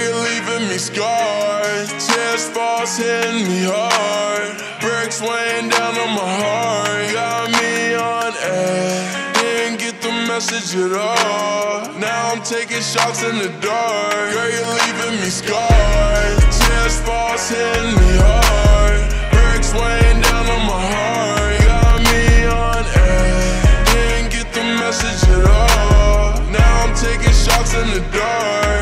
you're leaving me scarred. Tears falls hitting me hard. Bricks weighing down on my heart. Got me on edge. Didn't get the message at all. Now I'm taking shots in the dark. Girl, you're leaving me scarred. Tears falls hitting me hard. Bricks weighing down on my heart. Got me on edge. Didn't get the message at all. Now I'm taking shots in the dark.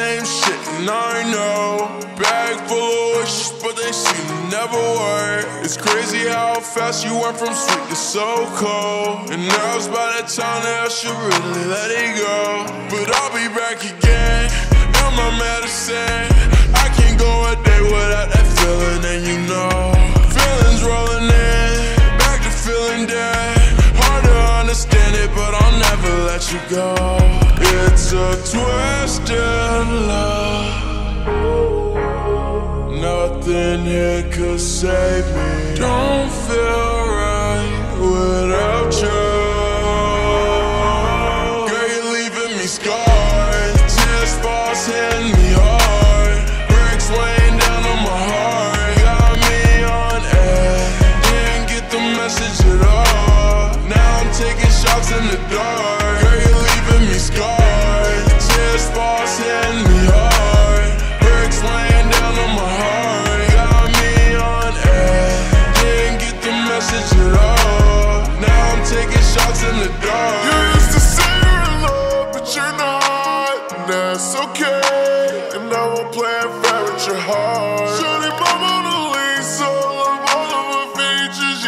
Same shit, and I know. Bag full of wishes, but they seem to never work. It's crazy how fast you went from sweet to so cold. And now's by the time that I should really let it go. But I'll be back again, now my medicine. I can't go a day without that feeling, and you know. Feelings rolling in, back to feeling dead. Hard to understand it, but I'll never let you go. It's a twisted love. Nothing here could save me. Don't feel right without you. Girl, you're leaving me scarred. Tears falls hitting me hard. Bricks weighing down on my heart. Got me on edge. Didn't get the message at all. Now I'm taking shots in the dark. Girl, you're leaving me scarred. Falls hitting me hard. Bricks laying down on my heart. Got me on edge. Didn't get the message at all. Now I'm taking shots in the dark. You used to say you're in love, but you're not. And that's okay. And I won't play fair with your heart. Shorty, my Mona Lisa, love all of her features,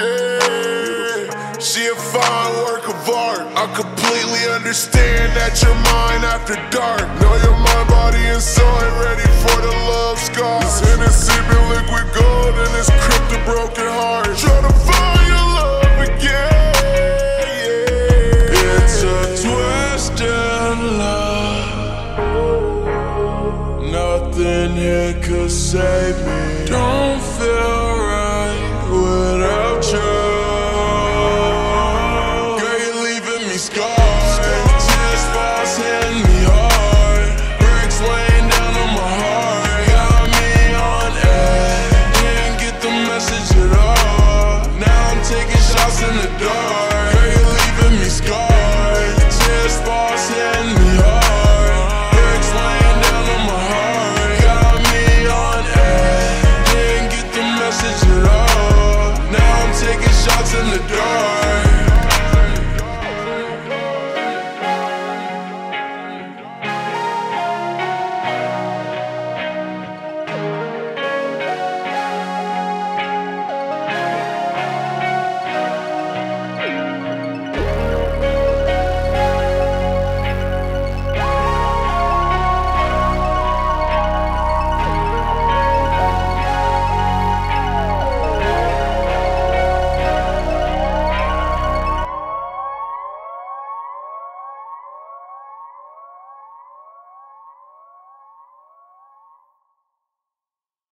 yeah. She a fine work of art. I completely understand that you're mine after dark. Know you're my body and soul, and ready for the love scars. This Hennessy been liquid gold, and it's crypt a broken heart. Try to find your love again. It's a twisted love. Nothing here could save me. Don't feel right.